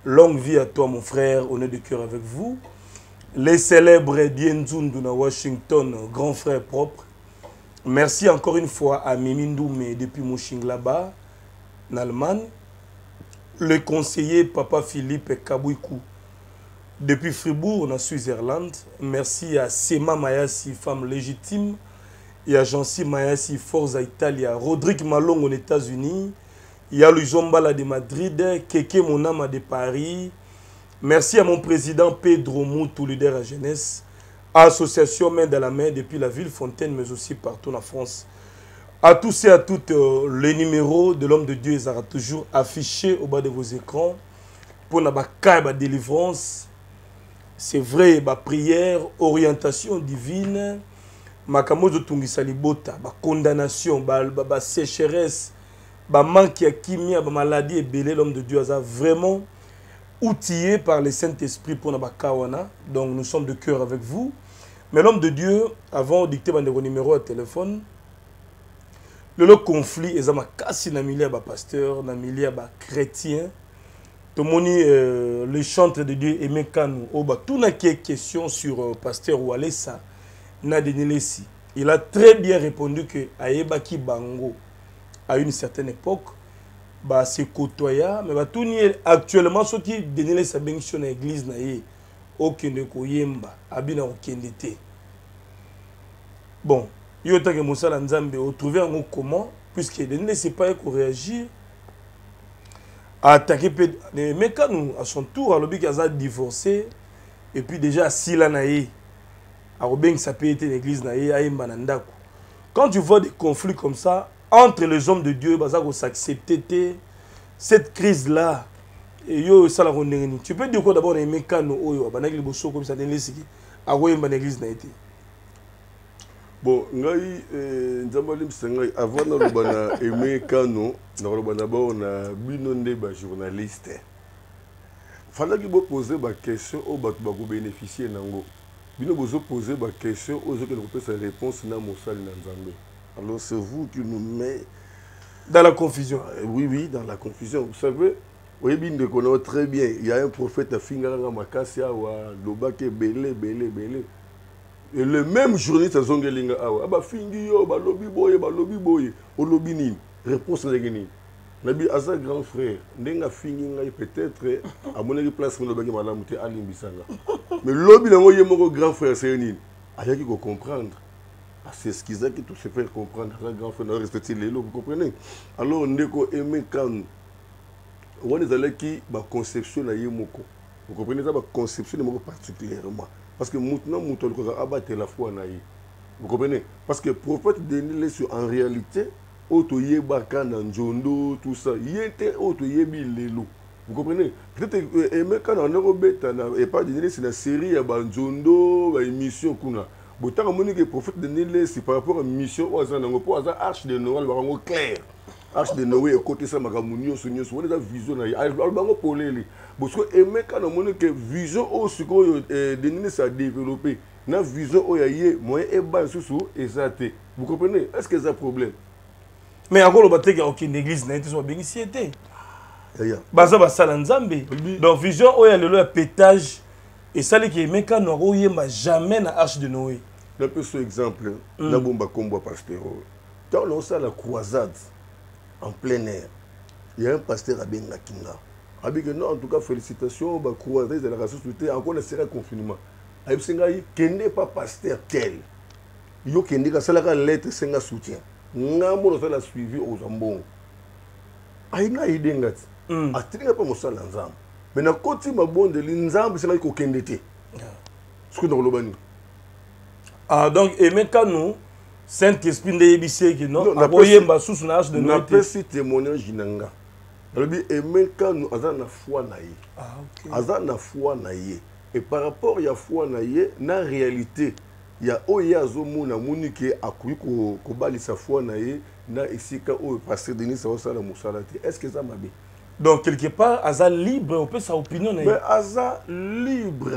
longue vie à toi mon frère, honneur de cœur avec vous. Les célèbres Dienzunduna Washington, grand frère propre. Merci encore une fois à Mimindoume depuis Mouchinglaba, en Allemagne. Le conseiller Papa Philippe Kabouikou, depuis Fribourg, en Suisse-Irlande. Merci à Sema Mayassi, femme légitime. Et à Jancy Mayassi, Forza Italia. Rodrigue Malong, aux États-Unis. Il y a Luzombala de Madrid. Keke Monama de Paris. Merci à mon président Pedro Moutou, leader à jeunesse. Association Main dans la Main depuis la ville Fontaine, mais aussi partout en France. À tous et à toutes, les numéros de l'homme de Dieu sera toujours affiché au bas de vos écrans. Pour la délivrance, c'est vrai, la prière, orientation divine, makamozo tungisalibota, la condamnation, la sécheresse, le manque de chimie, la maladie, et l'homme de Dieu a vraiment outillé par le Saint-Esprit pour la kawana. Donc nous sommes de cœur avec vous. Mais l'homme de Dieu, avant de dicter vos numéros à téléphone, le conflit est un casse dans le milieu des pasteurs, dans le milieu des chrétiens. Tout le monde, le chantre de Dieu, aimé Kanou. Tout n'a qu'une question sur le pasteur Walesa, Nadenilesi. Il a très bien répondu que Ayebaki Bango, à une certaine époque, c'est Kotoya, mais tout n'est actuellement ce qui Denilesi a bénéficié dans l'église, aucun de Koyemba, Abina aucun d'été. Bon. Il y a que Moussa Lanzambe a trouvé un mot comment, puisque ne laissait pas réagir, à attaquer. Mais quand nous, à son tour, à l'objet qu'ils ont divorcé, et puis déjà, si là, à l'objet que ça peut être l'église, quand tu vois des conflits comme ça, entre les hommes de Dieu, s'accepter cette crise-là, tu peux dire quoi d'abord, mais quand nous, à l'église, comme ça, à l'église, bon, ngai nzambalim sengai avant na lobana aimé Kano na lobana ba ona binonde ba journaliste. Fallait que vous posez ba question au ba ko bénéficier nango. Bino bozo poser ba question aux autres qu'on peut sa réponse na mosal na nzambe. Alors c'est vous qui nous met dans la confusion. Oui oui, dans la confusion. Vous savez, oui bien de connaît très bien, il y a un prophète à Fingaranga Makasia wa lobake belé. Et le même journaliste à Zongelinga, Aba Fingiyo, Balobi Boye, Olobini, réponse à la Guinée. Nabi Aza grand frère, Nenga Finginga, peut-être, à mon avis, place mon Lobaki Malamouté, Alim Bissanga. Mais Lobi Namoye, mon grand frère, c'est une île. Aya qui peut comprendre. C'est ce qu'ils ont que tous se faire comprendre. Aza grand frère, n'a respecté les lots, vous comprenez? Alors, Neko aimé quand. On est allé qui, ma conception, la Yemoko. Vous comprenez ça, ma conception, Yemoko particulièrement. Parce que maintenant, on a abattu la foi. Vous comprenez? Parce que le prophète Denis, en réalité, tout ça, il était autoyébilelo. Vous comprenez? Peut-être que quand on a obéta, et pas Denis, c'est la série, il y a une mission. Pourtant, le prophète Denis, c'est par rapport à la mission, il y a arche de Noël, il y a clair. Arche de Noé, côté ça, magamounio, sounios, on a vision. Alors, bango poleli. Parce que aimé quand on montre que vision au secours Denis ça développé. Na vision au yayé, moi et ban sous exaté. Vous comprenez? Est-ce que c'est un problème? Mais encore le bâtiment qui a aucune église n'a été soit bénissé. Baza basa l'anzambe. Donc vision au yayé le pétage et ça les qui aimé quand on roye ma jamais na arche de Noé. D'un peu ce exemple, la bombe combo pasteur. Quand on sort la croisade. En plein air. Il y a un pasteur à Bengakinga. A Bengakinga, en tout cas, félicitations, bah, croisés de la race société, encore le serré confinement. A Bengakinga, il n'est pas pasteur tel. Il y a Bengakinga, ça l'a lettre, c'est un soutien. N'amon, ça l'a suivi aux ambons. A Bengakinga, il est engagé. A Tringa, pas mon sale ensemble. Mais dans le côté, ma bonne, l'ensemble, c'est là qu'il y a aucun été. Ce que nous avons dit. Ah, donc, et maintenant, Saint-Esprit de l'Ébissé qui non, aboyemba sous son âge de Noé. N'appelle si témoignage n'anga. Alors bien, et même quand nous avons la foi naïe, et par rapport à la foi naïe, na réalité, il y a oyazomo na moniki akui ko kobali sa foi naïe na isika o passer Denis sa osala musalate. Est-ce que ça m'a bien? Donc, quelque part, Aza libre, on peut sa opinion. Mais Aza libre.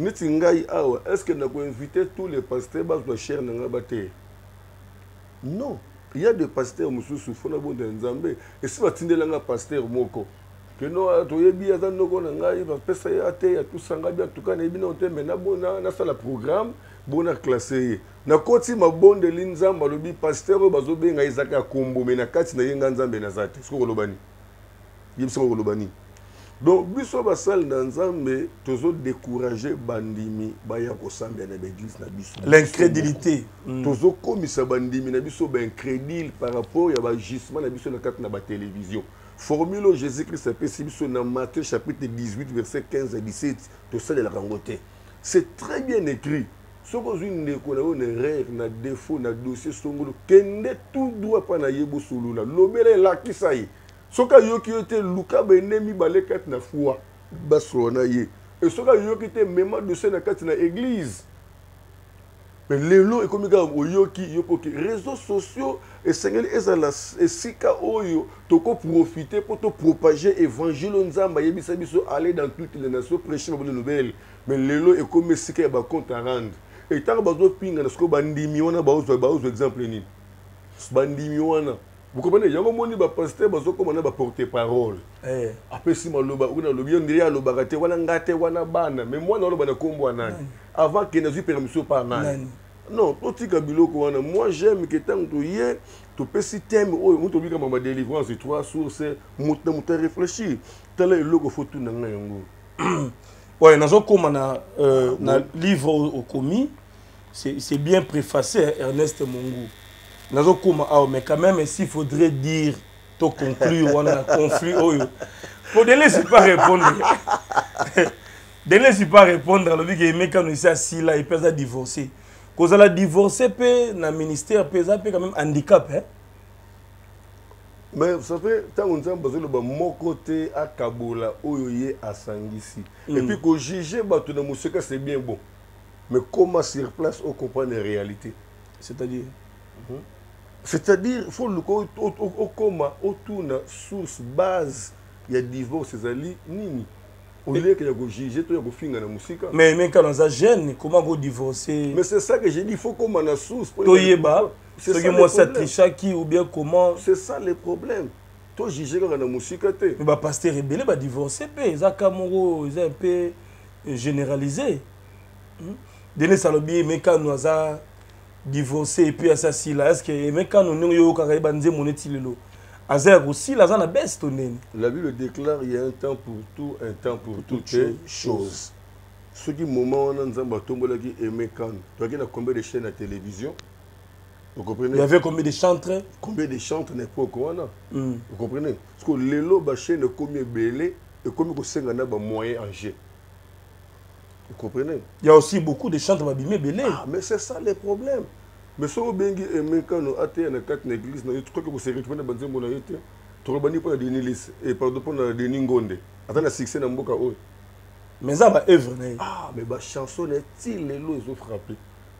Est-ce que nous avons invité tous les pasteurs parce que cher n'a pas été? Non. Il y a des pasteurs qui sont souffrants de Nzambé. Et si vous avez un pasteur, que nous avons dit que nous avons fait ça, donc, biso basal nanzambe tozo décourager bandimi baya kosambia na l'église na biso. L'incrédulité tozo komisa bandimi na biso ba incrédule par rapport ya ba jugement na biso na carte na ba télévision. Formule Jésus-Christ apesi biso na Matthieu chapitre 18 verset 15 à 17 to ça de la rangoté. C'est très bien écrit. Soko zuni ndeko na on erreur na défaut na dossier songolo kende tout doit pas na yebo solula. Lobele la kisaye. Soka yo ki était Luka benemi balé 4 na foi basrona ye et soka yo ki était même de scène na 4 na église mais lelo ekomika yo ki yo poki réseaux sociaux et sengeli ezala esika oyo toko profiter pour to propager évangile nzamba yebisa biso aller dans toutes les nations prêcher la bonne nouvelle mais lelo ekomi sika ba compte à rendre et tant bazo pinga na sko bandimi wana ba exemple ni bandimi wana. Vous comprenez, il y a un pasteur qui a porté parole. Après, si mais moi, avant que nous ayons permission par non, moi, j'aime que tant que tu peux si thème, tu délivrance de trois sources, tu réfléchir. Tu as le faut tout dans le oui, dans un livre au commis, c'est bien préfacé, Ernest Mongou. Mais quand même, s'il faudrait dire, tu conclus, on a un conflit. Pour ne laisser pas répondre. Ne laisser pas répondre. Le mec, quand on est assis là, il peut se divorcer. Quand on a divorcé, dans le ministère, il peut quand même handicap. Mais vous savez, tant qu'on a besoin de mon côté à Kabola, Oyoye, à Sangissi. Et puis, quand juger, c'est bien bon. Mais comment sur place, on comprend les réalités? C'est-à-dire? C'est-à-dire, il faut le coma autour de la source base, il y a divorce, c'est-à-dire, nini. Au lieu que vous jugez, vous avez fini la musique. Mais quand on a jeune, comment vous divorcez? Mais c'est ça que j'ai dit, il faut qu'on a la source. C'est ça le problème. C'est ça le problème. Toi, jugez quand on a la musique. Mais le pasteur rebelle va divorcer. Ils ont un peu généralisé. Denis Salobi, mais quand on a divorcé et puis assassin là est-ce que même quand on yo ka banze monetilelo azer aussi la zone baisse tonene la Bible déclare il y a un temps pour tout un temps pour toutes choses ce qui moment on nzamba tombola ki emekan tu as combien de chaînes à télévision vous comprenez il y avait combien de chantres n'importe quoi là vous comprenez parce que lelo ba chaîne combien belé et combien ko senga na ba moyen en jeu. Vous comprenez? Il y a aussi beaucoup de chantres abîmés, belés. Ah, mais c'est ça le problème. Mais si vous avez un quand vous avez un cas dans l'église, vous avez un cas dans l'église, vous avez un cas dans l'église, vous avez un cas dans l'église, mais ça va œuvre. Ah, mais la chanson est-il les lots ils ont frappé.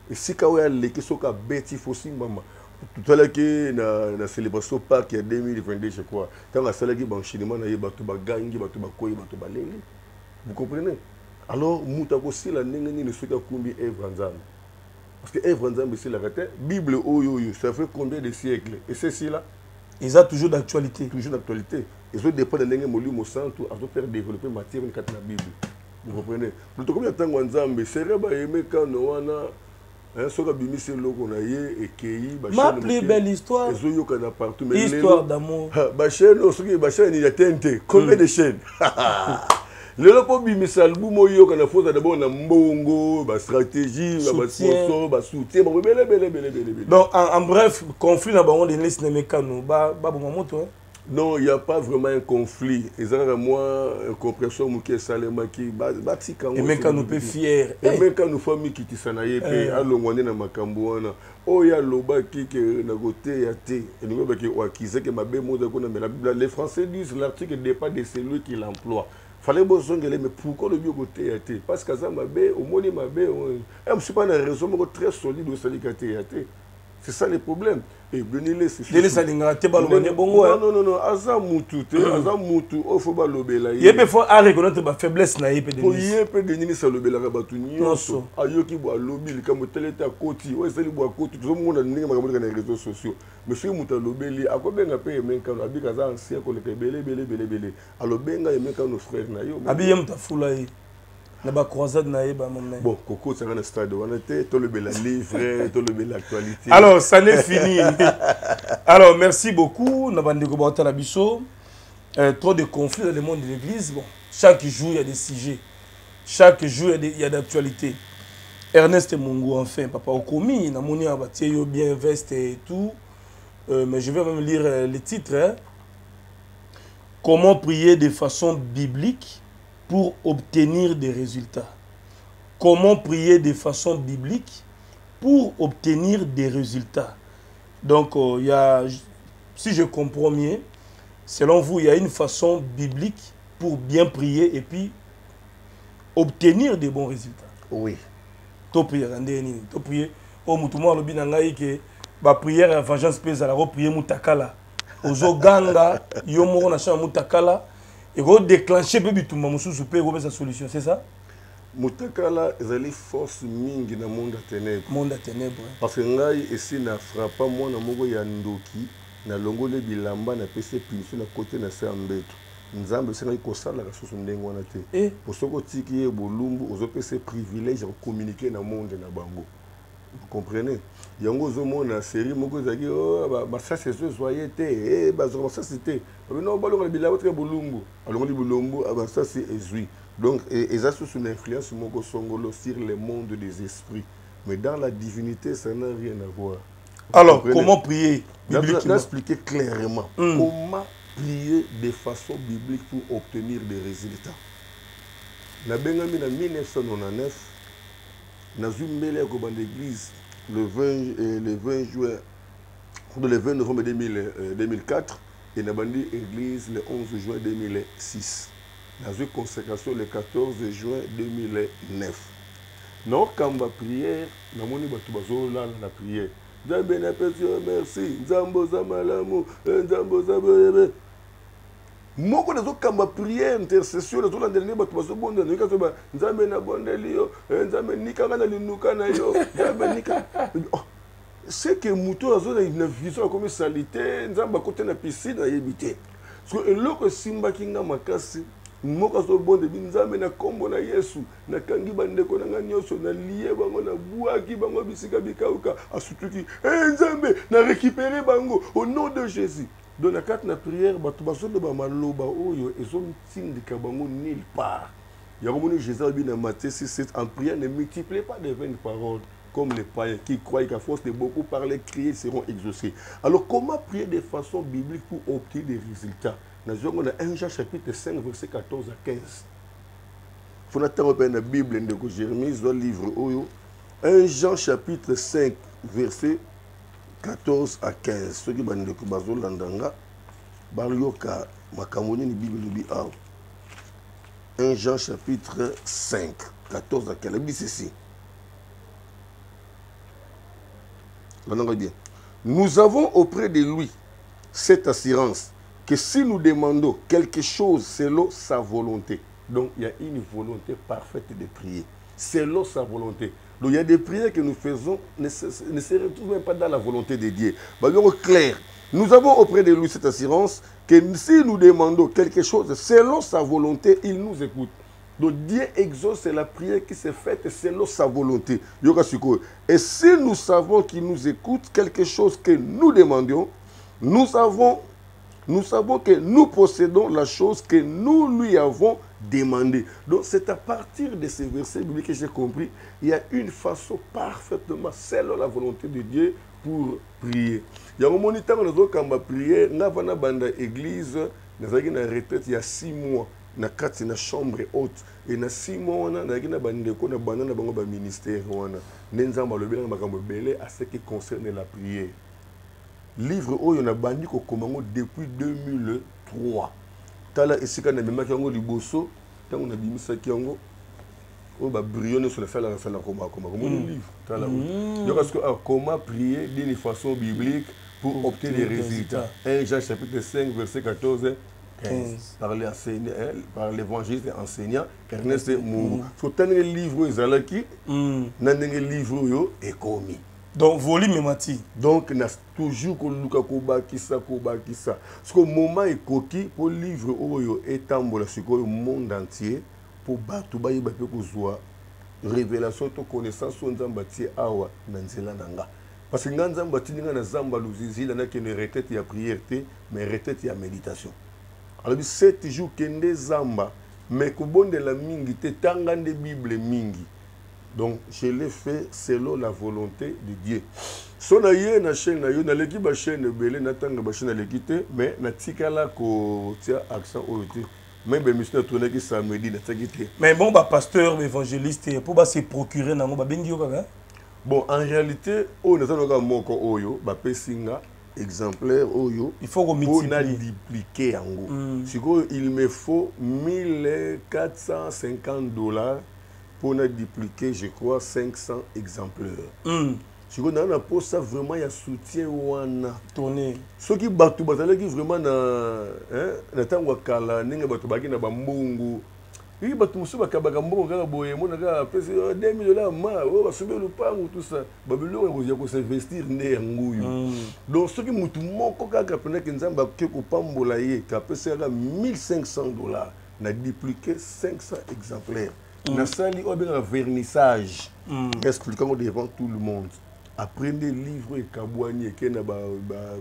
Et si vous avez un cas dans l'église, vous avez un cas. Tout à l'heure, la célébration Pâques, il y a 2022, je crois. Quand la salle est en Chine, il y a des gangs, il y a des gangs. Vous comprenez? Alors, Moutako, si la Nengani ne souhaite pas combien d'Evranzam. Parce que Evranzam, c'est la Bible, ça fait combien de siècles? Et ceci-là, ils ont toujours d'actualité. Toujours d'actualité. Ils ont dépendent de Nengamoli, au centre, ils ont fait développer matière de la Bible. Vous comprenez? Plutôt combien de temps Wanzam, c'est vrai, quand on a un soga bimi, c'est l'eau qu'on a eu, et Kéi, ma plus belle histoire. Histoire d'amour. Bachel, il y a TNT. Combien de chaînes? Le lopobi misalbu moyo kana foza d'abord na mbongo ba stratégie la ba sponsor ba soutien ba bele. Donc en bref, conflit na bango de liste mekano ba bon moto. Non, il y a pas vraiment un conflit. Ezaka moi compression muke salema ki ba tikanga. Et mekano pe fier. Et mekano famille ki tisana ye pe alongwane na makambo wana. O ya loba ki ke na côté ya té. Et nous ba ki wakize ke mabe moza ko na la Bible les Français disent l'article dépend de celui qui l'emploie. Fallait bozongele mais pourquoi le bio côté été parce que ça m'a bé au moins m'a bé je suis pas une raison très solide au salikate été C'est ça le problème. Et Benilé, c'est ça. Non. Azamoutou, il faut balobela. Il faut reconnaître ma faiblesse. Il peut gagner sa lobela. Ayoki boit lobby, le camotel est à côté. Il boit à côté. Tout le monde a des réseaux sociaux. Monsieur Mouta lobeli, à quoi bien après, il y a des anciens qui ont été belé. Alors, il y a des frères. Il y a des frères. Bon, Coco, c'est un stade où on était, tout le bel livre, tout le bel actualité. Alors, ça n'est fini. Alors, merci beaucoup. Trop de conflits dans le monde de l'église. Bon, chaque jour, il y a des sujets. Chaque jour, il y a d'actualité. Ernest Mongou, enfin, papa, au commis, il a bien veste et tout. Mais je vais même lire les titres. Hein. Comment prier de façon biblique pour obtenir des résultats. Comment prier de façon biblique pour obtenir des résultats. Donc, y a, si je comprends bien, selon vous, il y a une façon biblique pour bien prier et puis obtenir des bons résultats. Oui. Tout prier, oh, mutumo alobi nangai ke ba prière en vengeance pèse à la reprier mutakala. Ozo ganga yomoro na sha mutakala. Et vous déclenchez le peu de temps, solution, c'est ça? Moutakala, vous allez force mingi dans le monde à ténèbres. Parce que si vous frappez, moi, je suis ndoki, na longo le bilamba, na pese punition na côté na sambeto. Nous avons besoin de la ressource de pour ce qui est bolumbu, vous avez ces privilèges de communiquer dans le monde na bango. Vous comprenez? Il y a une série qui a dit oh, ça c'est ce soyez-té, ça c'était. Non, on a dit que c'est Bolongo. Alors on dit Bolongo, ça c'est Ezui. Donc, ça c'est une influence sur le monde des esprits. Mais dans la divinité, ça n'a rien à voir. Alors, comment prier? Je vais expliquer clairement. Comment prier de façon biblique pour obtenir des résultats? En 1999, l'église, le 20 novembre 2004 et dans l'église le 11 juin 2006. Dans une consécration le 14 juin 2009. Nous quand la prière, nous avons la prière. Merci, Zambo Zamalamu, Zambo Zamalamu. Moi, quand je prière, intercession, je suis en dernier, je suis en dernier, c'est que Mouto a une vision comme salité, nous avons côté la piscine à éviter. Parce que l'autre Simba qui n'a pas cassé, nous avons bon de Binzame, na combo na Yesu, na kangi bande konanganyoso, na lié bango na bouaki bango bisika bikauka, à surtout qui, Nzambe, na récupéré bango au nom de Jésus. Dans la carte de la prière, nulle part. Il y a un Jésus en prière, ne multipliez pas les vaines paroles, comme les païens qui croient qu'à force de beaucoup parler, crier, seront exaucés. Alors, comment prier de façon biblique pour obtenir des résultats? Nous avons 1 Jean chapitre 5, verset 14 à 15. Il faut attendre la Bible de Jérémie, dans le livre 1 Jean chapitre 5, verset 14 à 15. Ceux qui bandent le bazo landanga, Barioka, Makamoni, ni Bible de Biao. 1 Jean chapitre 5, 14 à 15. Elle dit ceci. Nous avons auprès de lui cette assurance que si nous demandons quelque chose, c'est sa volonté. Donc il y a une volonté parfaite de prier. C'est sa volonté. Donc il y a des prières que nous faisons ne se retrouvent même pas dans la volonté de Dieu. Donc clair, nous avons auprès de lui cette assurance que si nous demandons quelque chose selon sa volonté, il nous écoute. Donc Dieu exauce la prière qui s'est faite selon sa volonté. Et si nous savons qu'il nous écoute quelque chose que nous demandions, nous savons que nous possédons la chose que nous lui avons demandée. Donc c'est à partir de ces versets bibliques que j'ai compris, il y a une façon parfaitement selon la volonté de Dieu pour prier. Il y a un moment où on a prié, on a banda église, on a eu une retraite il y a 6 mois, on a une chambre haute, et on a 6 mois, on a eu une bande de ministère, on a à ce qui concerne la prière. Livre où il y a bandi au Congo depuis 2003. Tala esika na memaki yango liboso, tango na bimisa ki yango brillonner sur le fait la faire la coma comme un livre. Parce que comment prier d'une façon biblique pour obtenir des résultats. 1 Jean chapitre 5 verset 14. 15. Par l'évangéliste et enseignant Ernest Mongou. Il faut un livre qui est commis. Donc, volume est donc, il toujours ce que le moment est coquille pour le livre est en le monde entier pour battre la révélation de connaissance sur le parce que nous avons une retraite et une prière, mais une retraite et une méditation. Alors, 7 jours qu'il y a des zamba, mais que bon de la mingi, te tanga de Bible mingi. Donc, je l'ai fait selon la volonté de Dieu. Son aïe, na chaîne, na yo, na l'équipe, na chaîne, na tanga, na chaîne, na l'équité, mais na tikala, ko tia, accent, au yoté. Mais ben monsieur tourné qui samedi, na tagité. Mais bon, bah, pasteur, évangéliste, pour bah, se procurer, na bah, ben dio, hein? Bon, en réalité, on a un moko, oyo, bah, pesinga. Exemplaire, il faut multiplier. Il me faut 1450 $ pour dupliquer, je crois, 500 exemplaires. Si on a pour ça, vraiment, il y a soutien ou on a tourné. Ceux qui battent, vraiment, ils battent tous les cabagambos, tout ça. S'investir donc ceux qui ont 1500 $, n'a dupliqué 500 exemplaires. N'a sali un vernissage. Expliquons devant tout le monde. Apprendre des livres et cabouaniers qui sont en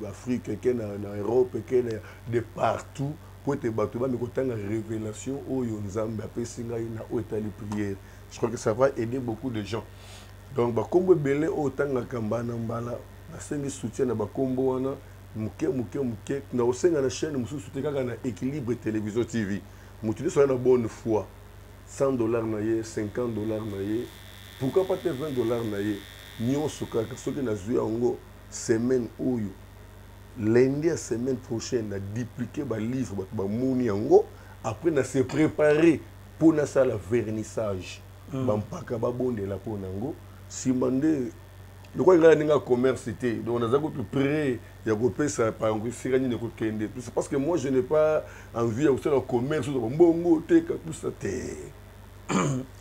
Afrique, qui sont en Europe, qui sont de partout. Pour te battre, mais quand on a une révélation, je crois que ça va aider beaucoup de gens. Donc, comme vous avez dit, Équilibre Télévision TV. Vous avez une bonne foi. 100 $, 50 $, pourquoi pas 20 $? Nous avons semaine où lundi à la semaine prochaine, on a dupliqué les livres, après on a se préparé pour le vernissage. On n'a pas de bon de la peau. Si on a un commerce, on a prêt, c'est parce que moi je n'ai pas envie de faire un commerce, tout ça.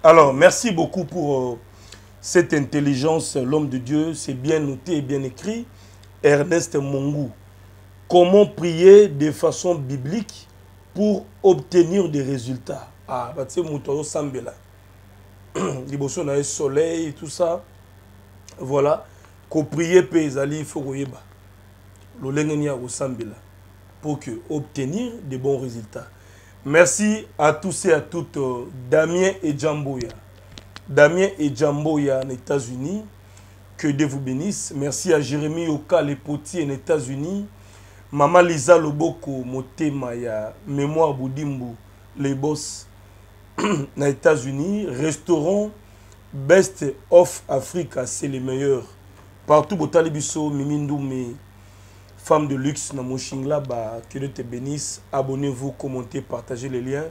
Alors, merci beaucoup pour cette intelligence, l'homme de Dieu, c'est bien noté et bien écrit. Ernest Mongou, comment prier de façon biblique pour obtenir des résultats? Ah, bah tu sais, Moutoro Sambela. Liboso na soleil et tout ça. Voilà. Qu'on prier Pézali, il faut que le Lengenia au Sambela pour que obtenir des bons résultats. Merci à tous et à toutes. Damien et Djamboya. Damien et Djamboya en États-Unis. Que Dieu vous bénisse. Merci à Jérémy Oka, les potiers en États-Unis. Maman Lisa Loboko, Motemaya, Mémoire Boudimbo, les boss en États-Unis. Restaurant Best of Africa, c'est les meilleurs. Partout, Botalibiso, Mimindoume, femme de luxe, Namoshingla, que Dieu te bénisse. Abonnez-vous, commentez, partagez les liens.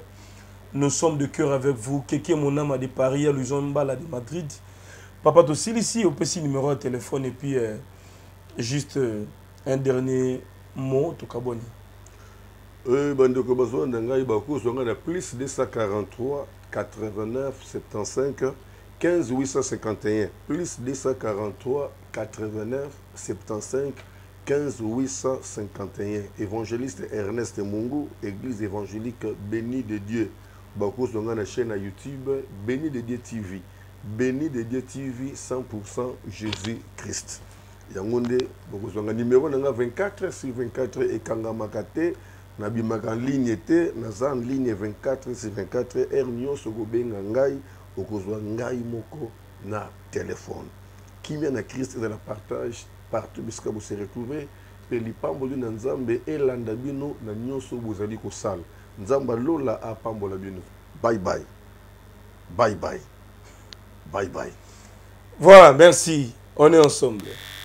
Nous sommes de cœur avec vous. Keke Monama de Paris, Luzonbala de Madrid. Papa Tossil ici, au petit numéro de téléphone et puis juste un dernier mot, Tokaboni. Bandoko Bazo Ndangai Bakou, on a plus 243 89 75 15 851. Plus 243 89 75 15 851. Évangéliste Ernest Mongou, Église évangélique Bénie de Dieu. Bakou, on a la chaîne à YouTube Bénie de Dieu TV. Bénie de Dieu TV 100% Jésus-Christ. Yangonde, vous avez un numéro 24 sur 24 et Kangamakate, Nabimaka en ligne était, Nazan ligne 24 sur 24, Hernion Sogobengangai, Okozwangai Moko, na téléphone. Qui vient à Christ et la partage partout, parce que vous serez retrouvé, et les pamboli Nanzambe et l'andabino, Nanyon Sobozadiko Sal. Nzamba Lola a pambolabino. Bye bye. Bye bye. Bye bye. Voilà, merci. On est ensemble.